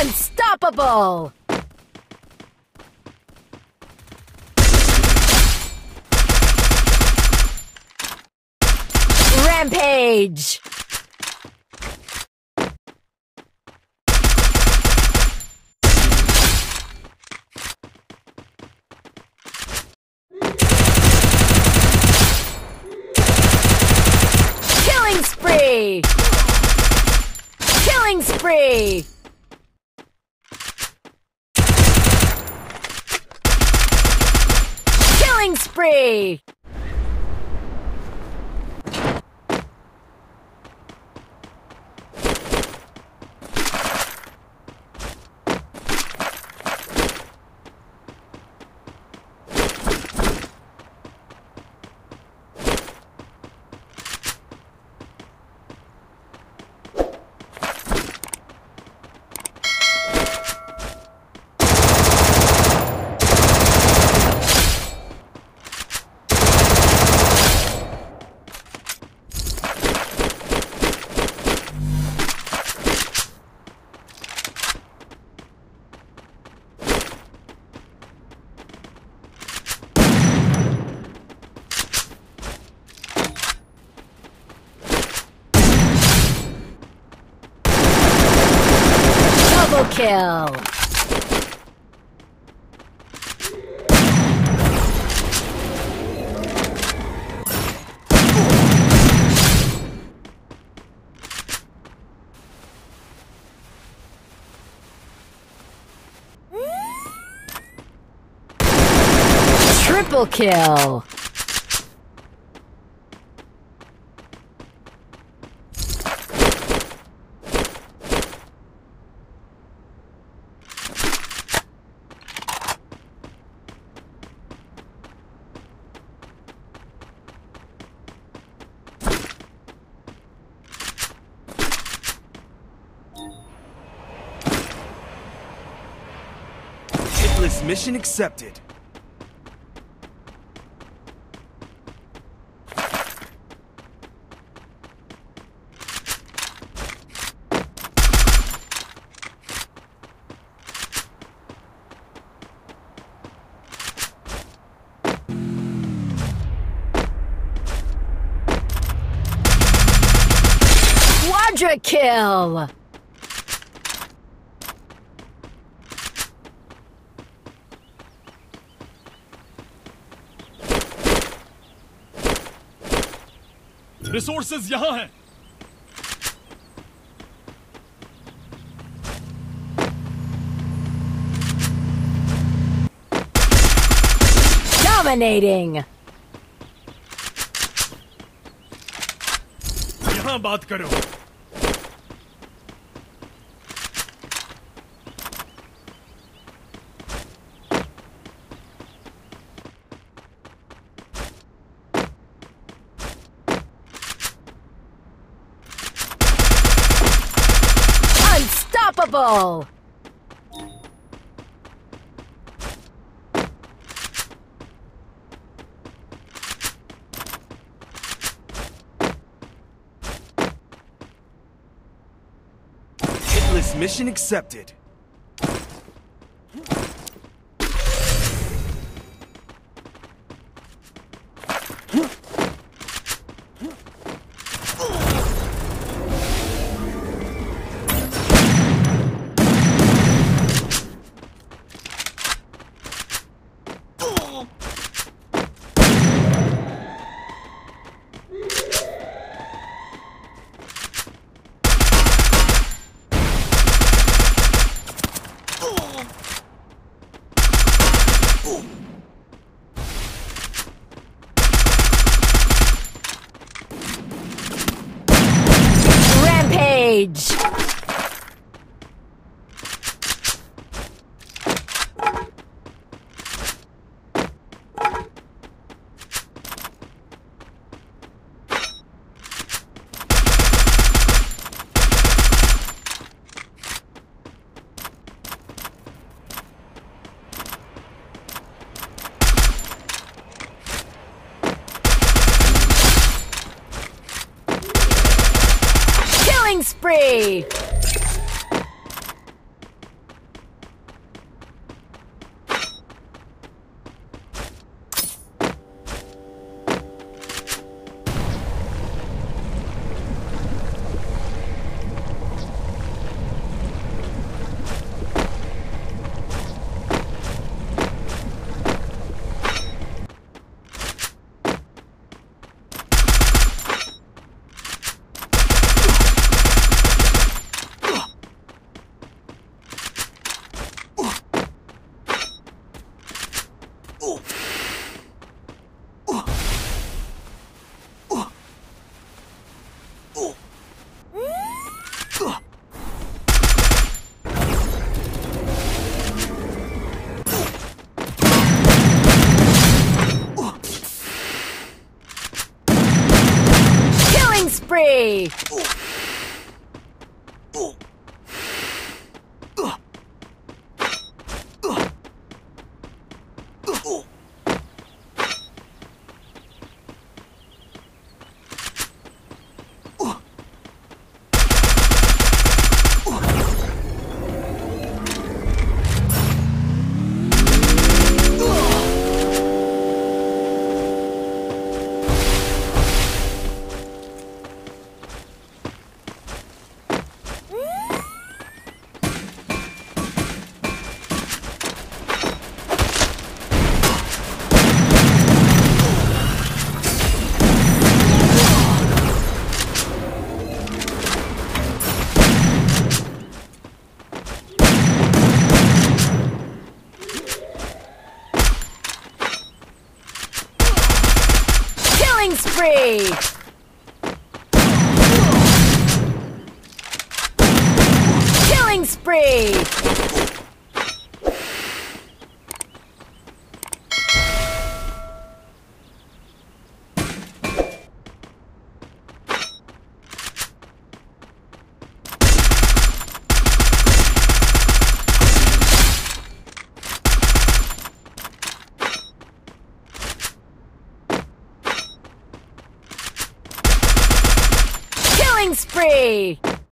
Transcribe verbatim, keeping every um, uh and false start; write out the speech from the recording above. Unstoppable! Rampage! Killing spree! Killing spree! Killing spree! Kill. Triple kill. Mission accepted. Quadra kill. Resources यहाँ हैं. Dominating. यहाँ बात करो. Unstoppable! Hitless mission accepted. Spree! Victory! Spree! Killing spree! Spree!